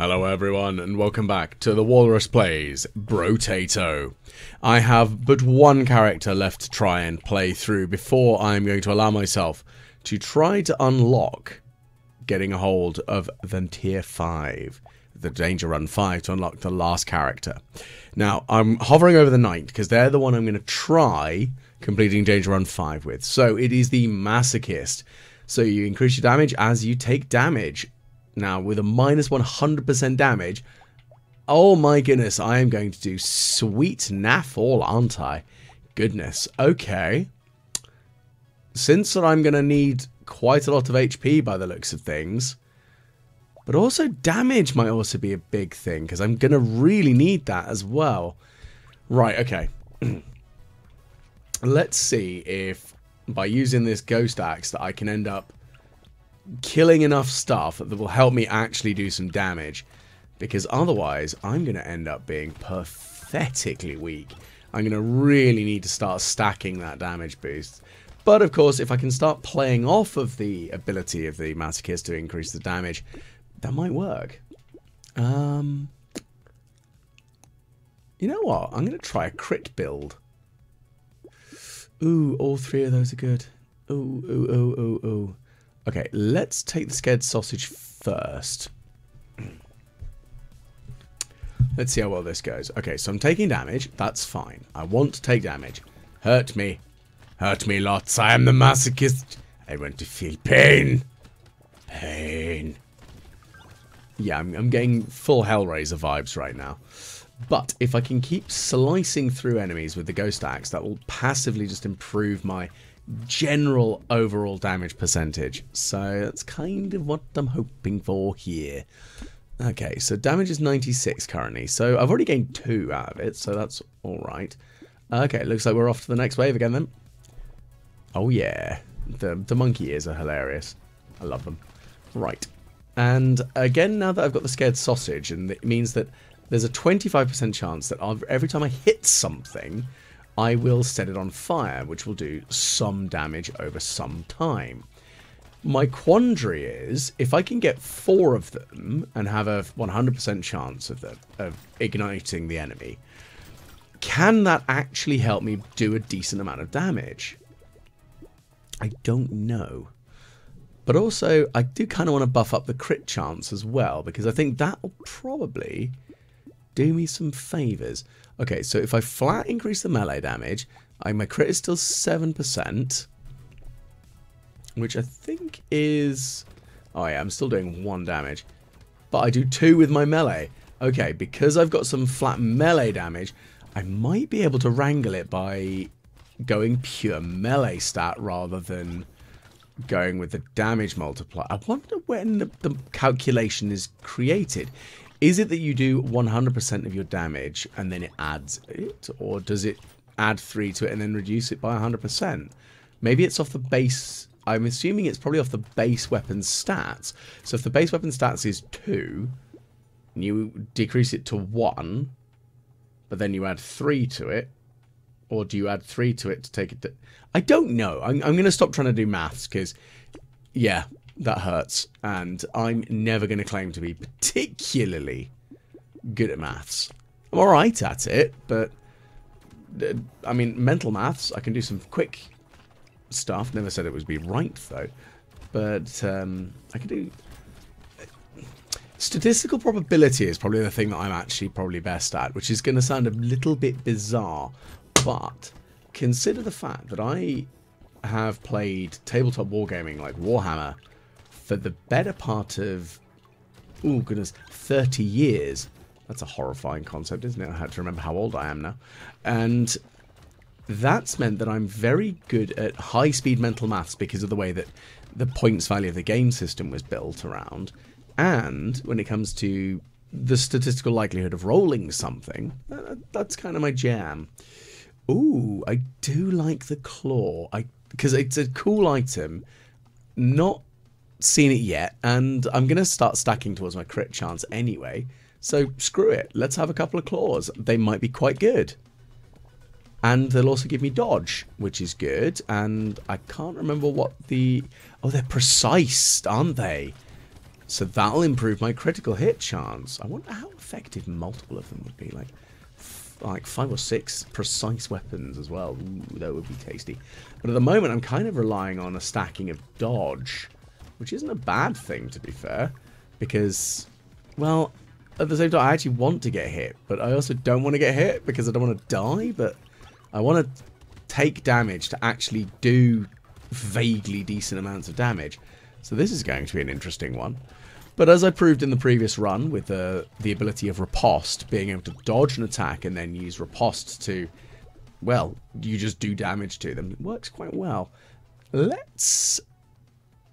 Hello everyone and welcome back to the Walrus Plays Brotato. I have but one character left to try and play through before I'm going to allow myself to try to unlock getting a hold of the tier 5, the Danger Run 5, to unlock the last character. Now I'm hovering over the Knight because they're the one I'm going to try completing Danger Run 5 with. So it is the Masochist. So you increase your damage as you take damage. Now, with a minus 100% damage, oh my goodness, I am going to do sweet naff all, aren't I? Goodness, okay. Since I'm going to need quite a lot of HP by the looks of things, but also damage might also be a big thing, because I'm going to really need that as well. Right, okay. Let's see if by using this ghost axe that I can end up killing enough stuff that will help me actually do some damage, because otherwise I'm going to end up being pathetically weak. I'm going to really need to start stacking that damage boost. But of course, if I can start playing off of the ability of the Masochist to increase the damage, that might work. You know what? I'm going to try a crit build. Ooh, all three of those are good. Ooh, ooh, ooh, ooh, ooh. Okay, let's take the scared sausage first. Let's see how well this goes. Okay, so I'm taking damage. That's fine. I want to take damage. Hurt me. Hurt me lots. I am the Masochist. I want to feel pain. Pain. Yeah, I'm getting full Hellraiser vibes right now. But if I can keep slicing through enemies with the ghost axe, that will passively just improve my general overall damage percentage. So that's kind of what I'm hoping for here. Okay, so damage is 96 currently. So I've already gained 2 out of it, so that's alright. Okay, looks like we're off to the next wave again then. Oh yeah, the monkey ears are hilarious. I love them. Right, and again now that I've got the scared sausage, and it means that there's a 25% chance that every time I hit something, I will set it on fire, which will do some damage over some time. My quandary is, if I can get 4 of them and have a 100% chance of igniting the enemy, can that actually help me do a decent amount of damage? I don't know. But also, I do kind of want to buff up the crit chance as well, because I think that will probably do me some favours. Okay, so if I flat increase the melee damage, my crit is still 7%, which I think is... oh yeah, I'm still doing 1 damage, but I do 2 with my melee. Okay, because I've got some flat melee damage, I might be able to wrangle it by going pure melee stat rather than going with the damage multiplier. I wonder when the calculation is created. Is it that you do 100% of your damage and then it adds it? Or does it add 3 to it and then reduce it by 100%? Maybe it's off the base... I'm assuming it's probably off the base weapon stats. So if the base weapon stats is 2, and you decrease it to 1, but then you add 3 to it, or do you add 3 to it to take it to... I don't know. I'm going to stop trying to do maths because, yeah... that hurts, and I'm never going to claim to be particularly good at maths. I'm alright at it, but, I mean, mental maths, I can do some quick stuff. Never said it would be right, though. But, I can do... statistical probability is probably the thing that I'm actually probably best at, which is going to sound a little bit bizarre, but consider the fact that I have played tabletop wargaming like Warhammer for the better part of, oh goodness, 30 years. That's a horrifying concept, isn't it? I had to remember how old I am now. And that's meant that I'm very good at high-speed mental maths because of the way that the points value of the game system was built around. And when it comes to the statistical likelihood of rolling something, that's kind of my jam. Ooh, I do like the claw. Because it's a cool item. Not seen it yet, and I'm going to start stacking towards my crit chance anyway, so screw it, let's have a couple of claws. They might be quite good, and they'll also give me dodge, which is good. And I can't remember what the... oh, they're precise, aren't they? So that'll improve my critical hit chance. I wonder how effective multiple of them would be. Like 5 or 6 precise weapons as well. Ooh, that would be tasty. But at the moment, I'm kind of relying on a stacking of dodge, which isn't a bad thing, to be fair, because, well, at the same time, I actually want to get hit, but I also don't want to get hit because I don't want to die, but I want to take damage to actually do vaguely decent amounts of damage. So this is going to be an interesting one. But as I proved in the previous run with the ability of riposte, being able to dodge an attack and then use riposte to, well, you just do damage to them. It works quite well. Let's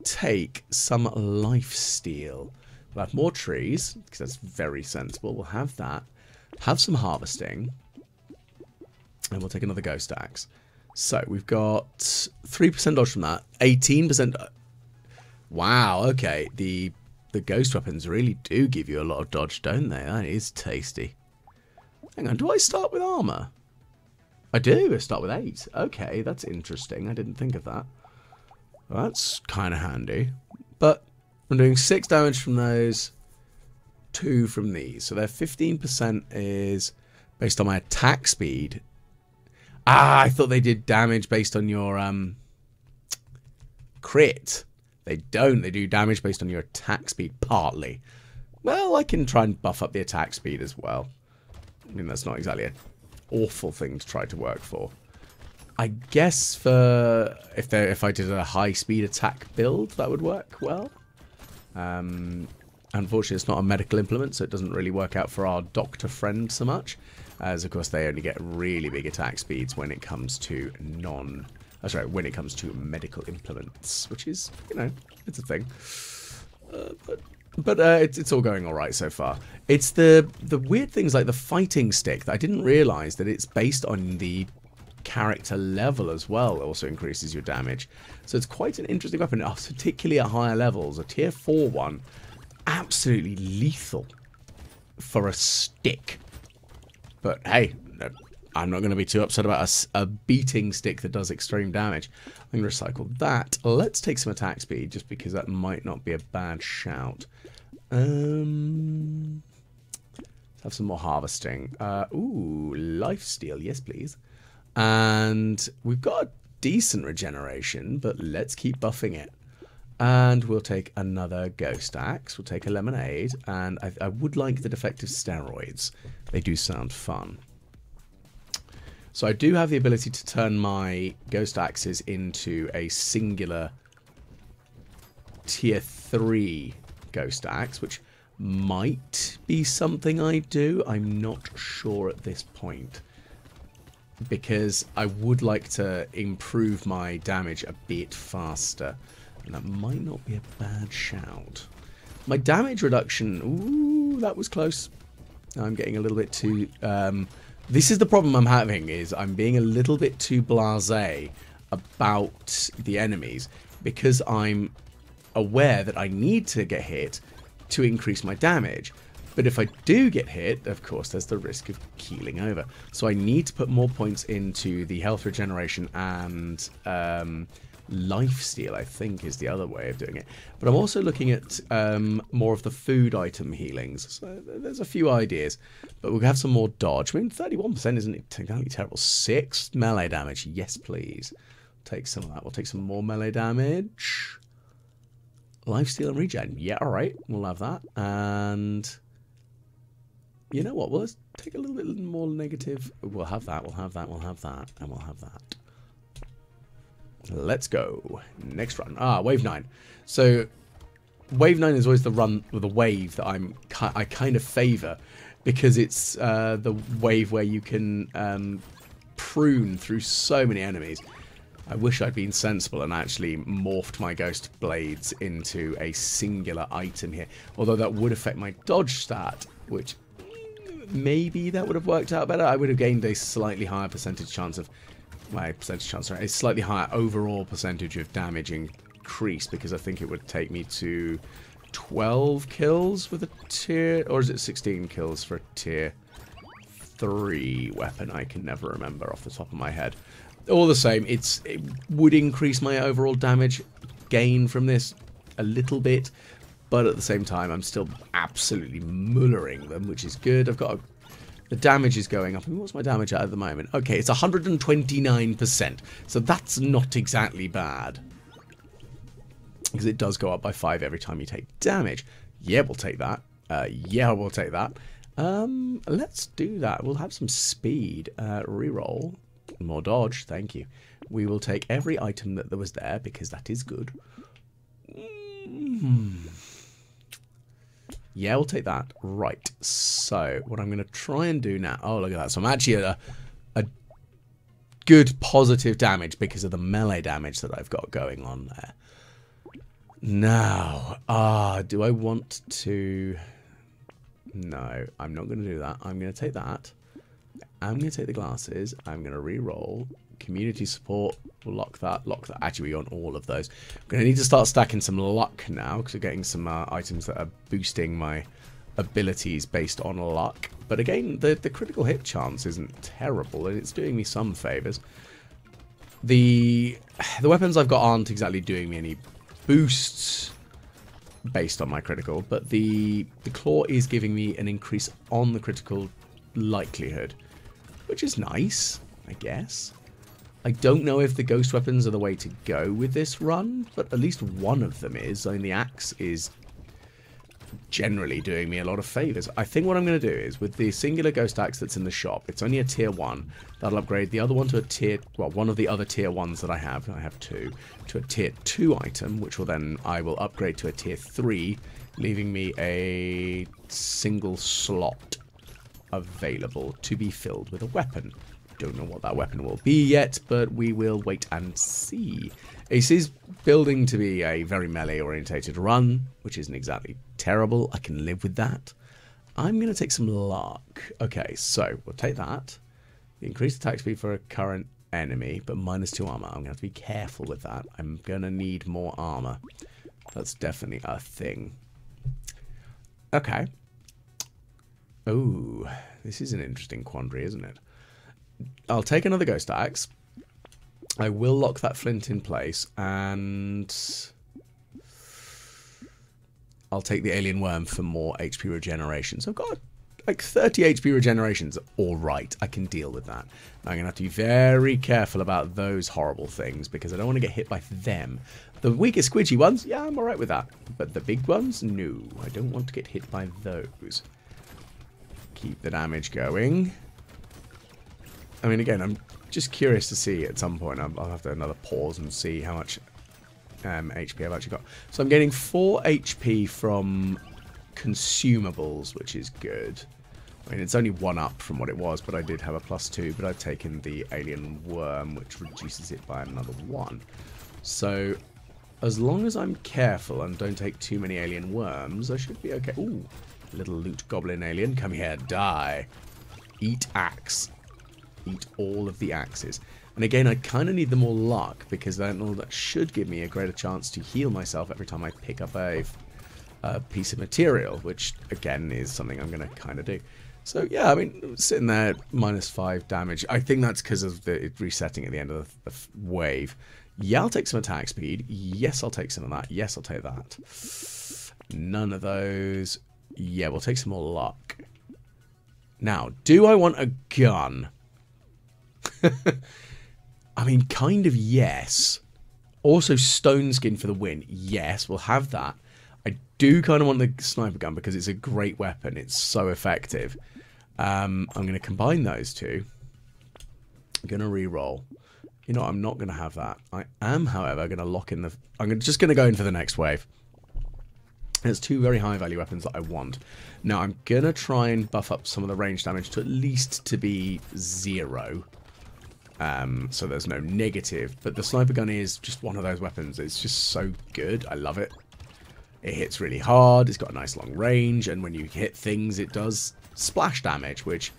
take some lifesteal. We'll have more trees, because that's very sensible. We'll have that. Have some harvesting. And we'll take another ghost axe. So we've got 3% dodge from that. 18%... Wow, okay. The ghost weapons really do give you a lot of dodge, don't they? That is tasty. Hang on, do I start with armor? I do. I start with 8. Okay, that's interesting. I didn't think of that. Well, that's kind of handy. But I'm doing 6 damage from those, 2 from these. So their 15% is based on my attack speed. Ah, I thought they did damage based on your crit. They don't. They do damage based on your attack speed, partly. Well, I can try and buff up the attack speed as well. I mean, that's not exactly an awful thing to try to work for. I guess for if I did a high-speed attack build, that would work well. Unfortunately, it's not a medical implement, so it doesn't really work out for our doctor friend so much. As, of course, they only get really big attack speeds when it comes to medical implements, which is, you know, it's a thing. It's all going all right so far. It's the weird things like the fighting stick that I didn't realize that it's based on the character level as well. It also increases your damage. So it's quite an interesting weapon, particularly at higher levels. A tier 4 one, absolutely lethal for a stick. But hey, no. I'm not going to be too upset about a beating stick that does extreme damage. I'm going to recycle that. Let's take some attack speed, just because that might not be a bad shout. Let's have some more harvesting. Ooh, lifesteal. Yes, please. And we've got a decent regeneration, but let's keep buffing it. And we'll take another ghost axe. We'll take a lemonade. And I would like the defective steroids. They do sound fun. So I do have the ability to turn my ghost axes into a singular tier 3 ghost axe, which might be something I do. I'm not sure at this point, because I would like to improve my damage a bit faster, and that might not be a bad shout. My damage reduction, ooh, that was close. I'm getting a little bit too... This is the problem I'm having, is I'm being a little bit too blasé about the enemies, because I'm aware that I need to get hit to increase my damage. But if I do get hit, of course, there's the risk of keeling over. So I need to put more points into the health regeneration and lifesteal, I think, is the other way of doing it. But I'm also looking at more of the food item healings. So there's a few ideas, but we'll have some more dodge. I mean, 31% isn't entirely terrible. 6 melee damage. Yes, please. Take some of that. We'll take some more melee damage. Lifesteal and regen. Yeah, all right. We'll have that. And you know what? Well, let's take a little bit more negative. We'll have that. We'll have that. We'll have that. And we'll have that. Let's go. Next run. Ah, wave 9. So wave 9 is always the run with the wave that I kind of favor, because it's the wave where you can prune through so many enemies. I wish I'd been sensible and actually morphed my ghost blades into a singular item here. Although that would affect my dodge stat, which maybe that would have worked out better. I would have gained a slightly higher percentage chance of... My percentage chance, right? A slightly higher overall percentage of damage increase, because I think it would take me to 12 kills with a tier... Or is it 16 kills for a tier 3 weapon? I can never remember off the top of my head. All the same, it would increase my overall damage gain from this a little bit, but at the same time, I'm still absolutely mullering them, which is good. I've got a, the damage is going up. I mean, what's my damage at the moment? Okay, it's 129%, so that's not exactly bad, because it does go up by 5 every time you take damage. Yeah, we'll take that. Yeah, we'll take that. Let's do that. We'll have some speed. Reroll. More dodge. Thank you. We will take every item that there was there, because that is good. Yeah, we'll take that. Right. So, what I'm going to try and do now... Oh, look at that. So, I'm actually at a good positive damage because of the melee damage that I've got going on there. Now, do I want to... No, I'm not going to do that. I'm going to take that. I'm going to take the glasses. I'm going to re-roll. Community support. We'll lock that. Lock that. Actually, we want all of those. I'm going to need to start stacking some luck now, because we're getting some items that are boosting my abilities based on luck. But again, the critical hit chance isn't terrible, and it's doing me some favours. The weapons I've got aren't exactly doing me any boosts based on my critical, but the claw is giving me an increase on the critical likelihood, which is nice, I guess. I don't know if the ghost weapons are the way to go with this run, but at least one of them is. I mean, the axe is generally doing me a lot of favours. I think what I'm going to do is, with the singular ghost axe that's in the shop, it's only a tier 1. That'll upgrade the other one to a tier... Well, one of the other tier 1s that I have. I have 2. To a tier 2 item, which will then... I will upgrade to a tier 3, leaving me a single slot available to be filled with a weapon. Don't know what that weapon will be yet, but we will wait and see. This is building to be a very melee-orientated run, which isn't exactly terrible. I can live with that. I'm going to take some luck. Okay, so we'll take that. Increase attack speed for a current enemy, but -2 armor. I'm going to have to be careful with that. I'm going to need more armor. That's definitely a thing. Okay. Oh, this is an interesting quandary, isn't it? I'll take another ghost axe. I will lock that flint in place, and I'll take the alien worm for more HP regeneration. So I've got like 30 HP regenerations. All right, I can deal with that. I'm going to have to be very careful about those horrible things, because I don't want to get hit by them. The weakest squidgy ones, yeah, I'm all right with that. But the big ones, no. I don't want to get hit by those. Keep the damage going. I mean, again, I'm just curious to see at some point. I'll have to another pause and see how much HP I've actually got. So I'm getting 4 HP from consumables, which is good. I mean, it's only 1 up from what it was, but I did have a +2. But I've taken the alien worm, which reduces it by another 1. So as long as I'm careful and don't take too many alien worms, I should be okay. Ooh, little loot goblin alien. Come here, die. Eat axe. Eat all of the axes. And again, I kind of need the more luck, because that should give me a greater chance to heal myself every time I pick up a piece of material, which again is something I'm going to kind of do. So yeah, I mean, sitting there -5 damage. I think that's because of the resetting at the end of the wave. Yeah, I'll take some attack speed. Yes, I'll take some of that. Yes, I'll take that. None of those. Yeah, we'll take some more luck. Now, do I want a gun? I mean, kind of yes. Also, stone skin for the win. Yes, we'll have that. I do kind of want the sniper gun, because it's a great weapon. It's so effective. I'm going to combine those two. I'm going to re-roll. You know, I'm not going to have that. I am, however, going to lock in the... I'm just going to go in for the next wave. There's 2 very high value weapons that I want. Now, I'm going to try and buff up some of the range damage to at least to be 0. So there's no negative, but the sniper gun is just one of those weapons. It's just so good. I love it. It hits really hard. It's got a nice long range, and when you hit things, it does splash damage, which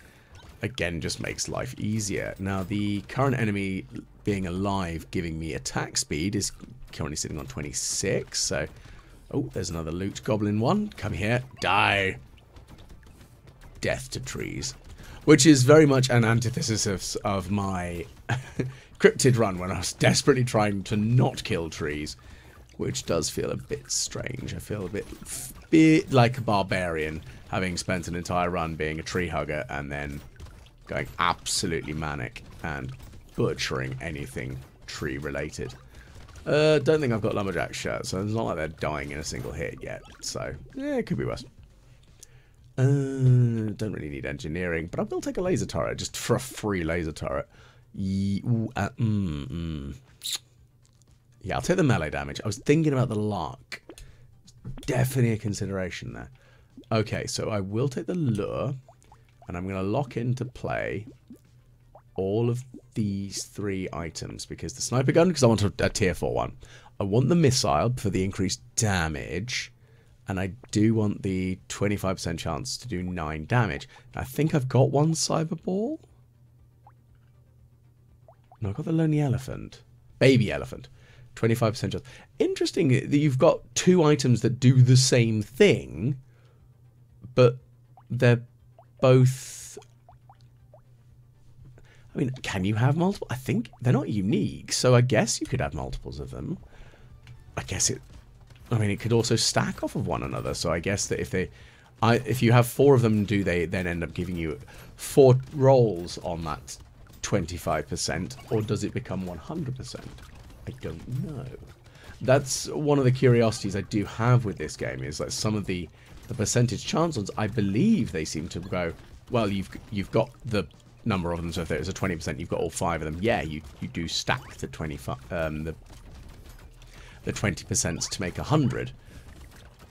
again just makes life easier. Now, the current enemy being alive, giving me attack speed, is currently sitting on 26. So, oh, there's another loot goblin one. Come here, die. Death to trees. Which is very much an antithesis of my cryptid run, when I was desperately trying to not kill trees. which does feel a bit strange. I feel a bit like a barbarian, having spent an entire run being a tree hugger and then going absolutely manic and butchering anything tree related. Don't think I've got lumberjack shirts, so it's not like they're dying in a single hit yet, so yeah, it could be worse. Don't really need engineering, but I will take a laser turret, just for a free laser turret. Yeah, I'll take the melee damage. I was thinking about the lark. Definitely a consideration there. Okay, so I will take the lure, and I'm going to lock into play all of these three items, because the sniper gun, because I want a tier 4 one. I want the missile for the increased damage, and I do want the 25% chance to do 9 damage. I think I've got one cyber ball. No, I've got the lonely elephant. Baby elephant. 25% chance. Interesting that you've got two items that do the same thing, but they're both... I mean, can you have multiple? I think they're not unique, so I guess you could have multiples of them. I guess it... I mean, it could also stack off of one another, so I guess that if they... if you have 4 of them, do they then end up giving you 4 rolls on that 25%, or does it become 100%? I don't know. That's one of the curiosities I do have with this game, is that some of the percentage chance ones, I believe they seem to go, well, you've got the number of them, so if there's a 20%, you've got all 5 of them. Yeah, you do stack the 20% to make 100.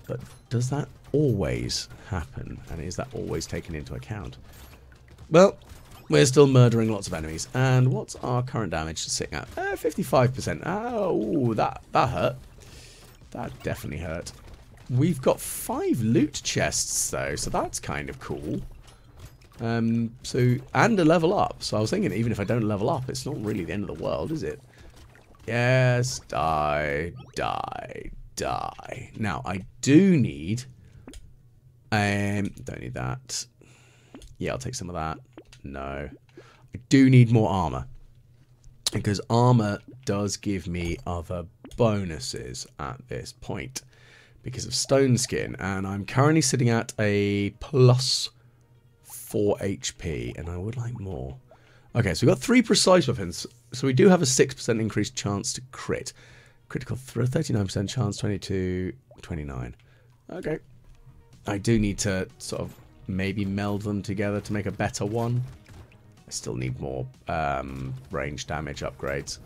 But does that always happen? And is that always taken into account? Well, we're still murdering lots of enemies. And what's our current damage sitting at? 55%. Oh, that hurt. That definitely hurt. We've got 5 loot chests, though, so that's kind of cool. And a level up. So I was thinking, even if I don't level up, it's not really the end of the world, is it? Yes, die, die, die. Now, I do need... don't need that. Yeah, I'll take some of that. No. I do need more armor, because armor does give me other bonuses at this point because of stone skin, and I'm currently sitting at a plus 4 HP, and I would like more. Okay, so we've got 3 precise weapons, so we do have a 6% increased chance to crit. Critical 39% chance, 22, 29. Okay. I do need to sort of maybe meld them together to make a better one. I still need more range damage upgrades.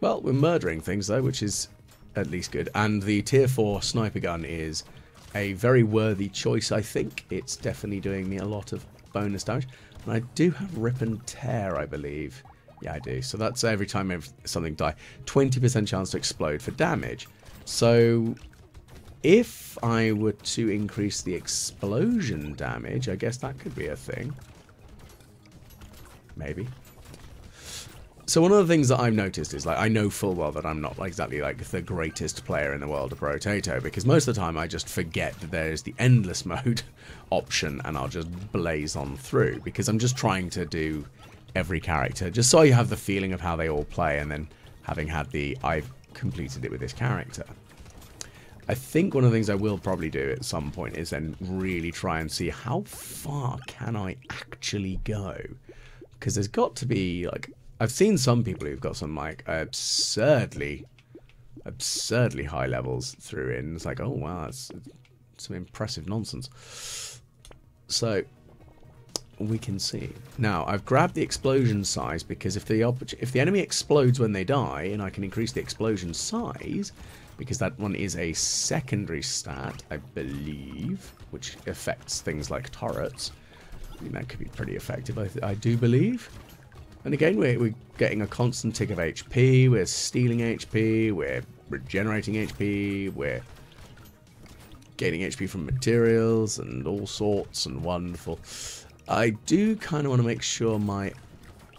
Well, we're murdering things, though, which is at least good. And the tier 4 sniper gun is a very worthy choice, I think. It's definitely doing me a lot of bonus damage. And I do have rip and tear, I believe. Yeah, I do. So that's every time something dies. 20% chance to explode for damage. So... if I were to increase the explosion damage, I guess that could be a thing. Maybe. So one of the things that I've noticed is, like, I know full well that I'm not exactly, like, the greatest player in the world of Brotato, because most of the time I just forget that there is the endless mode option, and I'll just blaze on through, because I'm just trying to do every character, just so you have the feeling of how they all play, and then having had the, I've completed it with this character. I think one of the things I will probably do at some point is then really try and see how far can I actually go, because there's got to be, like, I've seen some people who've got some, like, absurdly high levels through in. It's like, oh wow, that's some impressive nonsense. So we can see. Now I've grabbed the explosion size, because if the enemy explodes when they die, and I can increase the explosion size, because that one is a secondary stat, I believe, which affects things like turrets. I mean, that could be pretty effective, I do believe. And again, we're getting a constant tick of HP, we're stealing HP, we're regenerating HP, we're gaining HP from materials and all sorts, and wonderful. I do kind of want to make sure my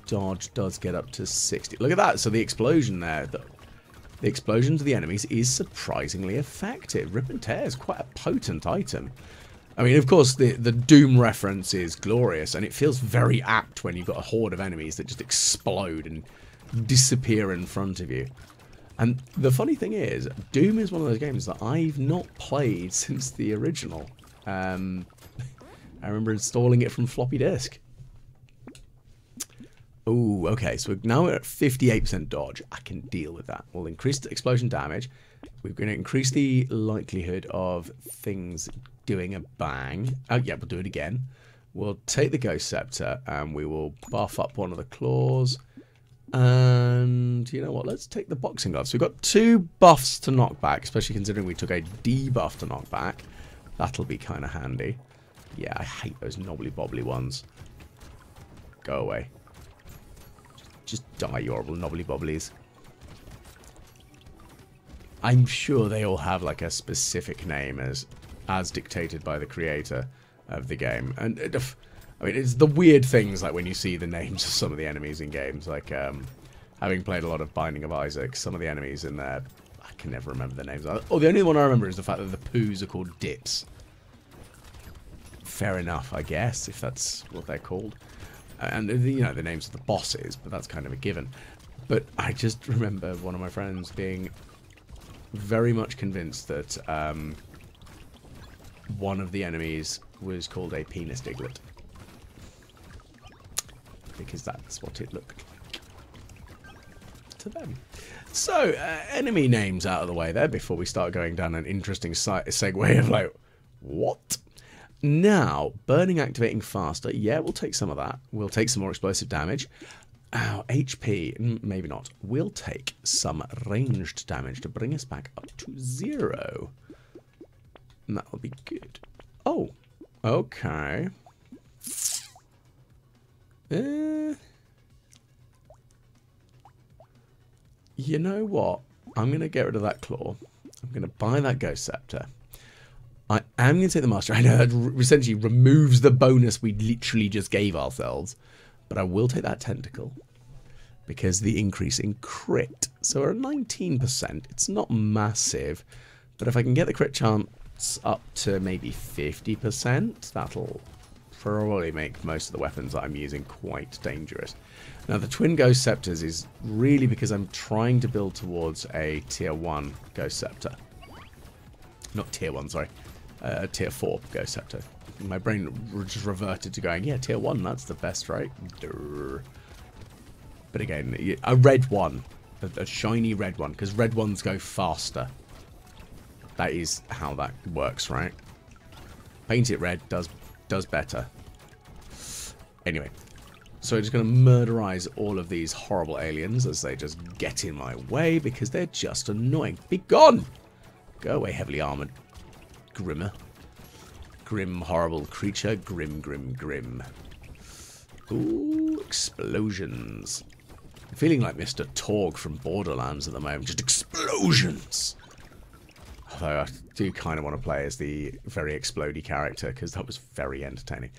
dodge does get up to 60. Look at that, so the explosion there... the explosion to the enemies is surprisingly effective. Rip and tear is quite a potent item. I mean, of course, the Doom reference is glorious, and it feels very apt when you've got a horde of enemies that just explode and disappear in front of you. And the funny thing is, Doom is one of those games that I've not played since the original. I remember installing it from floppy disk. Oh, okay, so now we're at 58% dodge. I can deal with that. We'll increase the explosion damage. We're going to increase the likelihood of things doing a bang. Oh, yeah, we'll do it again. We'll take the Ghost Scepter, and we will buff up one of the claws. And you know what? Let's take the Boxing Glove. So we've got two buffs to knockback, especially considering we took a debuff to knockback. That'll be kind of handy. Yeah, I hate those knobbly-bobbly ones. Go away. Just die, you horrible knobbly-bobblies. I'm sure they all have like a specific name as dictated by the creator of the game. And I mean, it's the weird things like when you see the names of some of the enemies in games. Like, having played a lot of Binding of Isaac, some of the enemies in there, I can never remember the names. Oh, the only one I remember is the fact that the poos are called dips. Fair enough, I guess, if that's what they're called. And, you know, the names of the bosses, but that's kind of a given. But I just remember one of my friends being very much convinced that one of the enemies was called a penis diglet. Because that's what it looked like to them. So, enemy names out of the way there before we start going down an interesting segue of, like, what? Now, burning activating faster. Yeah, we'll take some of that. We'll take some more explosive damage. Our HP, maybe not. We'll take some ranged damage to bring us back up to 0. And that'll be good. Oh, okay. You know what? I'm going to get rid of that claw. I'm going to buy that Ghost Scepter. I am going to take the Master. I know that essentially removes the bonus we literally just gave ourselves. But I will take that Tentacle. Because the increase in crit. So we're at 19%. It's not massive. But if I can get the crit chance up to maybe 50%, that'll probably make most of the weapons that I'm using quite dangerous. Now, the Twin Ghost Scepters is really because I'm trying to build towards a Tier 1 Ghost Scepter. Not Tier 1, sorry. Tier 4 Ghost Scepter. My brain just reverted to going, yeah, Tier 1, that's the best, right? Durr. But again, a red one. A shiny red one, because red ones go faster. That is how that works, right? Paint it red does better. Anyway, so I'm just going to murderize all of these horrible aliens as they just get in my way because they're just annoying. Be gone! Go away, heavily armored grimmer. Grim, horrible creature. Grim, grim, grim. Ooh, explosions. I'm feeling like Mr. Torg from Borderlands at the moment. Just explosions! Although I do kind of want to play as the very explodey character, because that was very entertaining.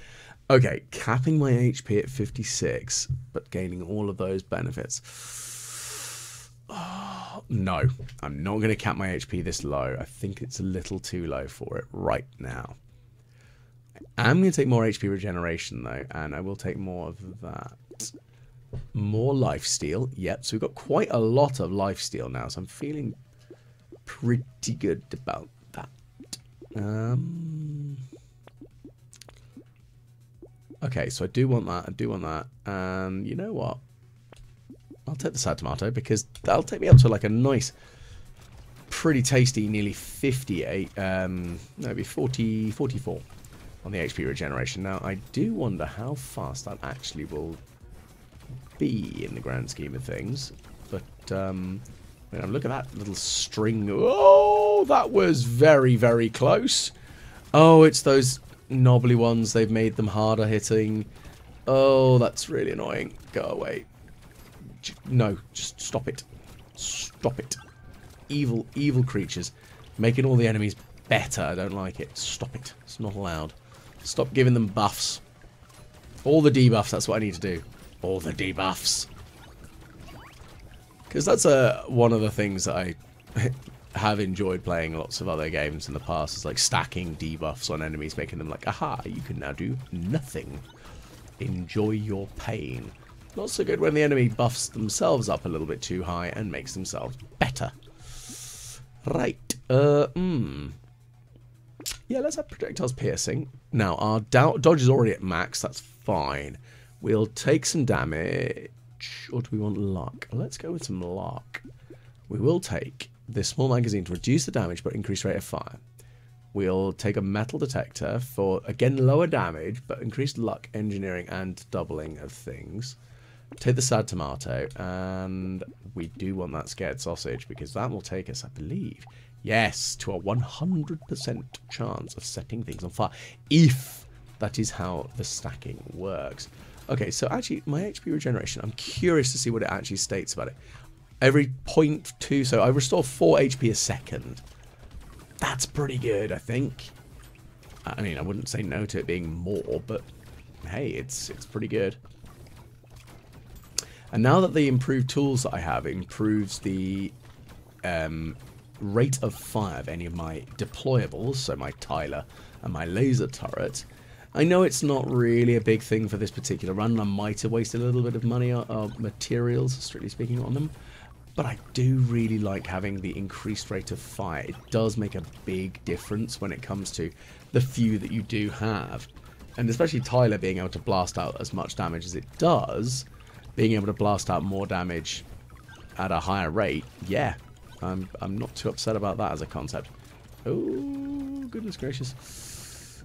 Okay, capping my HP at 56, but gaining all of those benefits. Oh, no, I'm not going to cap my HP this low. I think it's a little too low for it right now. I'm going to take more HP regeneration, though, and I will take more of that. More lifesteal. Yep, so we've got quite a lot of lifesteal now, so I'm feeling pretty good about that. Okay, so I do want that. I do want that. And you know what? I'll take the Sad Tomato because that'll take me up to like a nice, pretty tasty, nearly 58, no, it'd be 40, 44 on the HP regeneration. Now, I do wonder how fast that actually will be in the grand scheme of things. But, look at that little string. Oh, that was very, very close. Oh, it's those knobbly ones. They've made them harder hitting. Oh, that's really annoying. Go away. No, just stop it. Stop it. Evil, evil creatures. Making all the enemies better. I don't like it. Stop it. It's not allowed. Stop giving them buffs. All the debuffs. That's what I need to do. All the debuffs. Because that's one of the things that I have enjoyed playing lots of other games in the past. Is like stacking debuffs on enemies, making them like, aha, you can now do nothing. Enjoy your pain. Not so good when the enemy buffs themselves up a little bit too high and makes themselves better. better. Right. Yeah, let's have projectiles piercing. Now, our dodge is already at max. That's fine. We'll take some damage. Or do we want luck? Let's go with some luck. We will take this small magazine to reduce the damage but increase rate of fire. We'll take a metal detector for, again, lower damage but increased luck, engineering, and doubling of things. Take the sad tomato, and we do want that scared sausage because that will take us, I believe, yes, to a 100% chance of setting things on fire, if that is how the stacking works. Okay, so actually, my HP regeneration, I'm curious to see what it actually states about it. Every 0.2, so I restore 4 HP a second. That's pretty good, I think. I mean, I wouldn't say no to it being more, but hey, it's pretty good. And now that the improved tools that I have, it improves the rate of fire of any of my deployables, so my Tyler and my laser turret. I know it's not really a big thing for this particular run. I might have wasted a little bit of money on materials, strictly speaking, on them. But I do really like having the increased rate of fire. It does make a big difference when it comes to the few that you do have. And especially Tyler being able to blast out as much damage as it does, being able to blast out more damage at a higher rate, yeah. I'm not too upset about that as a concept. Oh, goodness gracious.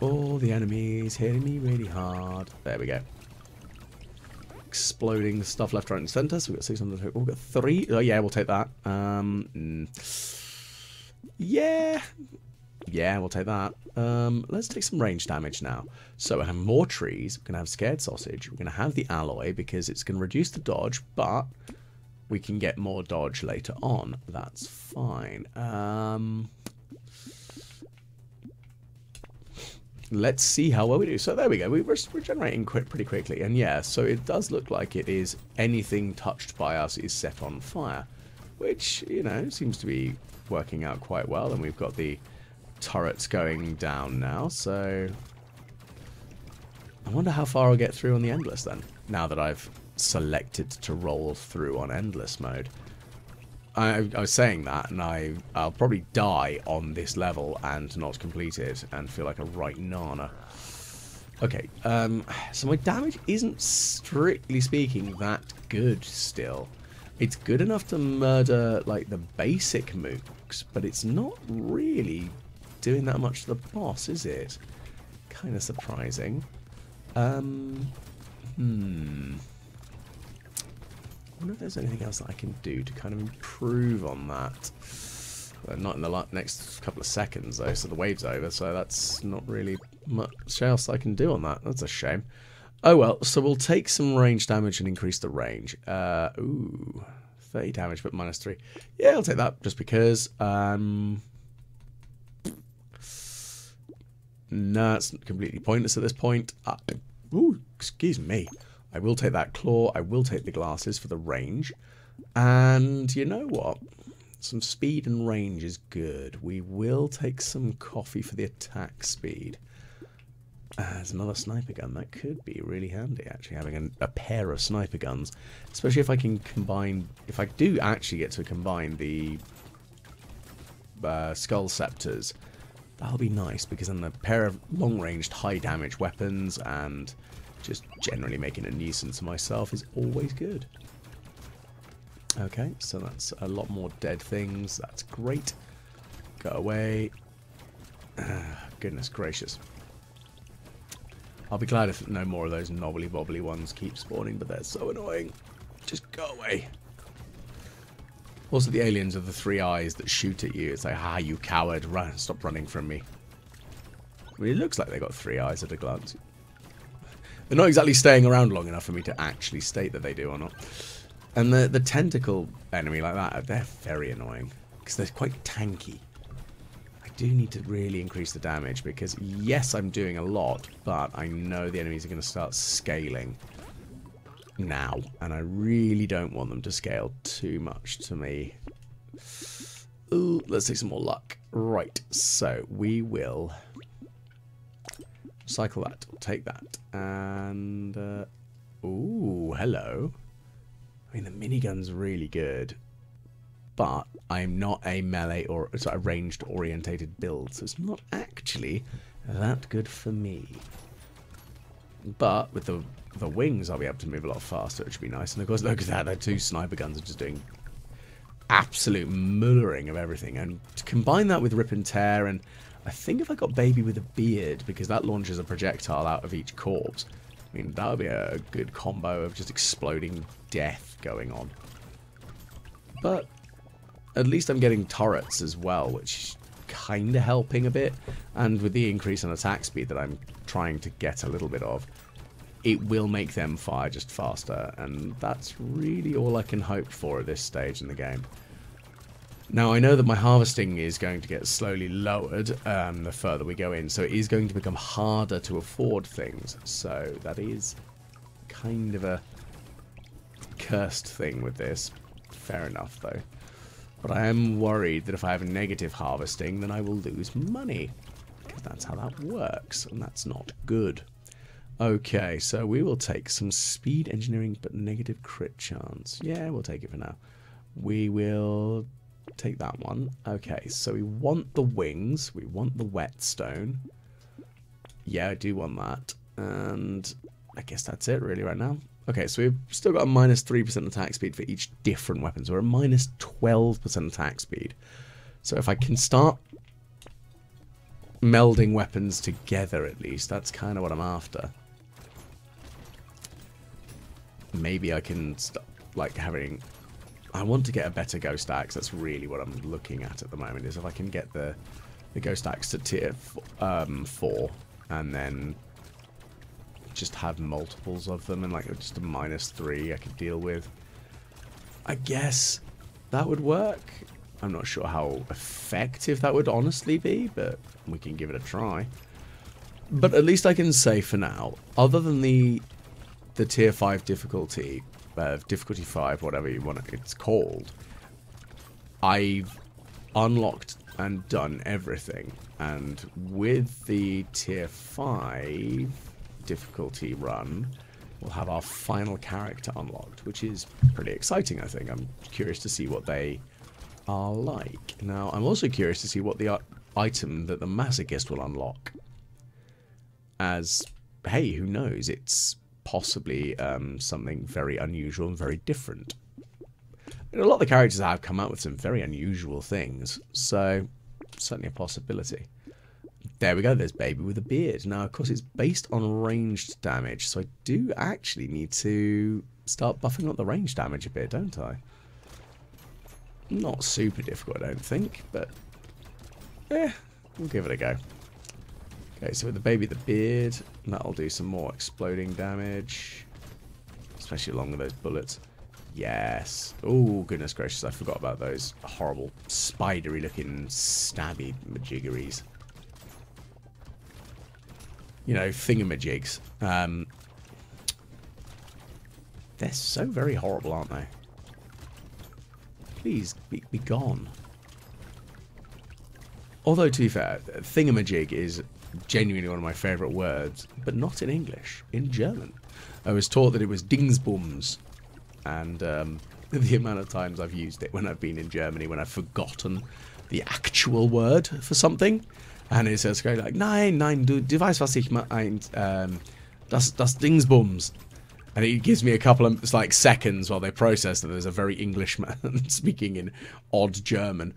All the enemies hitting me really hard. There we go. Exploding stuff left, right, and center. So we've got 600. We've got 3. Oh, yeah, we'll take that. Yeah. Yeah, we'll take that. Let's take some range damage now. So we're going to have more trees. We're going to have scared sausage. We're going to have the alloy because it's going to reduce the dodge, but we can get more dodge later on. That's fine. Let's see how well we do. So there we go. We're regenerating pretty quickly. And yeah, so it does look like it is anything touched by us is set on fire, which, you know, seems to be working out quite well. And we've got the turrets going down now. So I wonder how far I'll get through on the Endless then, now that I've selected to roll through on Endless mode. I was saying that, and I'll probably die on this level and not complete it and feel like a right nana. Okay, so my damage isn't, strictly speaking, that good still. It's good enough to murder, like, the basic mooks, but it's not really doing that much to the boss, is it? Kind of surprising. I wonder if there's anything else that I can do to kind of improve on that. Not in the next couple of seconds, though, so the wave's over, so that's not really much else I can do on that. That's a shame. Oh, well, so we'll take some range damage and increase the range. Ooh, 30 damage, but minus 3. Yeah, I'll take that, just because. No, it's completely pointless at this point. Ooh, excuse me. I will take that claw, I will take the glasses for the range, and you know what? Some speed and range is good. We will take some coffee for the attack speed. There's another sniper gun. That could be really handy, actually, having a pair of sniper guns, especially if I can combine, if I do actually get to combine the skull scepters. That'll be nice, because then a pair of long-ranged, high-damage weapons and just generally making a nuisance of myself is always good. Okay, so that's a lot more dead things. That's great. Go away. Goodness gracious. I'll be glad if no more of those knobbly-bobbly ones keep spawning, but they're so annoying. Just go away. Also, the aliens are the 3 eyes that shoot at you. It's like, ah, you coward. Run. Stop running from me. I mean, it looks like they got 3 eyes at a glance. They're not exactly staying around long enough for me to actually state that they do or not. And the tentacle enemy like that, they're very annoying because they're quite tanky. I do need to really increase the damage because, yes, I'm doing a lot, but I know the enemies are going to start scaling now. And I really don't want them to scale too much to me. Ooh, let's take some more luck. Right, so we will cycle that, take that, and ooh, hello. I mean, the minigun's really good, but I'm not a melee or sorry, ranged orientated build, so it's not actually that good for me. But with the wings, I'll be able to move a lot faster, which would be nice. And of course, look at that, their two sniper guns are just doing absolute mullering of everything. And to combine that with Rip and Tear, and I think if I got Baby with a Beard, because that launches a projectile out of each corpse, I mean, that would be a good combo of just exploding death going on. But at least I'm getting turrets as well, which kind of helping a bit, and with the increase in attack speed that I'm trying to get a little bit of, it will make them fire just faster, and that's really all I can hope for at this stage in the game. Now I know that my harvesting is going to get slowly lowered the further we go in, so it is going to become harder to afford things, so that is kind of a cursed thing with this. Fair enough though. But I am worried that if I have negative harvesting, then I will lose money. Because that's how that works, and that's not good. Okay, so we will take some speed engineering, but negative crit chance. Yeah, we'll take it for now. We will take that one. Okay, so we want the wings. We want the whetstone. Yeah, I do want that. And I guess that's it really right now. Okay, so we've still got a minus 3% attack speed for each different weapon. So we're at minus 12% attack speed. So if I can start melding weapons together at least, that's kind of what I'm after. Maybe I can stop, like, having... I want to get a better Ghost Axe. That's really what I'm looking at the moment, is if I can get the Ghost Axe to tier 4 and then... just have multiples of them, and like just a minus 3 I could deal with. I guess that would work. I'm not sure how effective that would honestly be, but we can give it a try. But at least I can say for now, other than the tier 5 difficulty, difficulty 5, whatever you want it's called, I've unlocked and done everything. And with the tier 5 difficulty run, we'll have our final character unlocked, which is pretty exciting, I think. I'm curious to see what they are like. Now, I'm also curious to see what the item that the Masochist will unlock. As, hey, who knows? It's possibly something very unusual and very different. And a lot of the characters have come out with some very unusual things, so certainly a possibility. There we go, there's Baby with a Beard. Now, of course, it's based on ranged damage, so I do actually need to start buffing up the range damage a bit, don't I? Not super difficult, I don't think, but we'll give it a go. Okay, so with the Baby with the Beard, that'll do some more exploding damage, especially along with those bullets. Yes. Oh, goodness gracious, I forgot about those horrible, spidery-looking, stabby majiggeries. You know, thingamajigs. They're so very horrible, aren't they? Please, be gone. Although, to be fair, thingamajig is genuinely one of my favourite words, but not in English, in German. I was taught that it was Dingsbums, and the amount of times I've used it when I've been in Germany, when I've forgotten the actual word for something. And it's just going like, nein, nein, du weißt, was ich mein, das Dingsbums. And it gives me a couple of, it's like seconds while they process that there's a very Englishman speaking in odd German.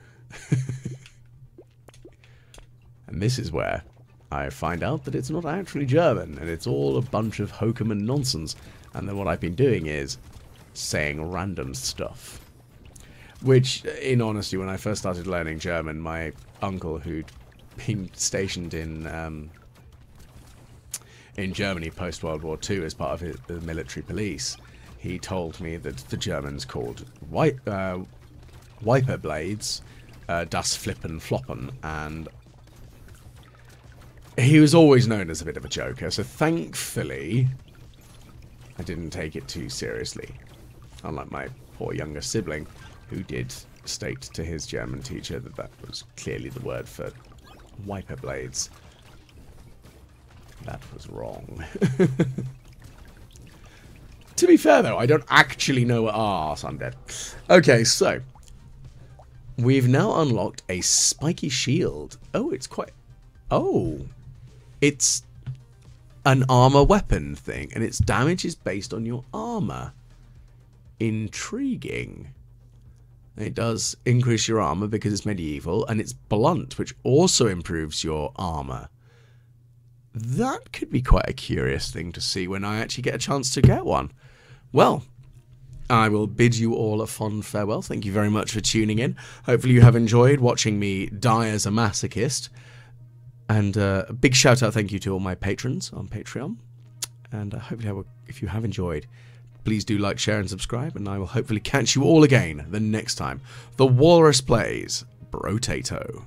And this is where I find out that it's not actually German, and it's all a bunch of hokum and nonsense. And then what I've been doing is saying random stuff. Which, in honesty, when I first started learning German, my uncle who'd being stationed in Germany post World War II as part of the military police, he told me that the Germans called wiper blades das Flippen Floppen, and he was always known as a bit of a joker. So thankfully, I didn't take it too seriously, unlike my poor younger sibling, who did state to his German teacher that that was clearly the word for wiper blades. That was wrong. To be fair though, I don't actually know what... I'm dead. Okay, so We've now unlocked a spiky shield. Oh, it's quite... Oh. It's an armor weapon thing, and its damage is based on your armor. Intriguing. It does increase your armor because it's medieval, and it's blunt, which also improves your armor. That could be quite a curious thing to see when I actually get a chance to get one. Well, I will bid you all a fond farewell. Thank you very much for tuning in. Hopefully you have enjoyed watching me die as a masochist. And a big shout out thank you to all my patrons on Patreon. And hopefully if you have enjoyed, please do like, share and subscribe. And I will hopefully catch you all again the next time. The Walrus Plays Brotato.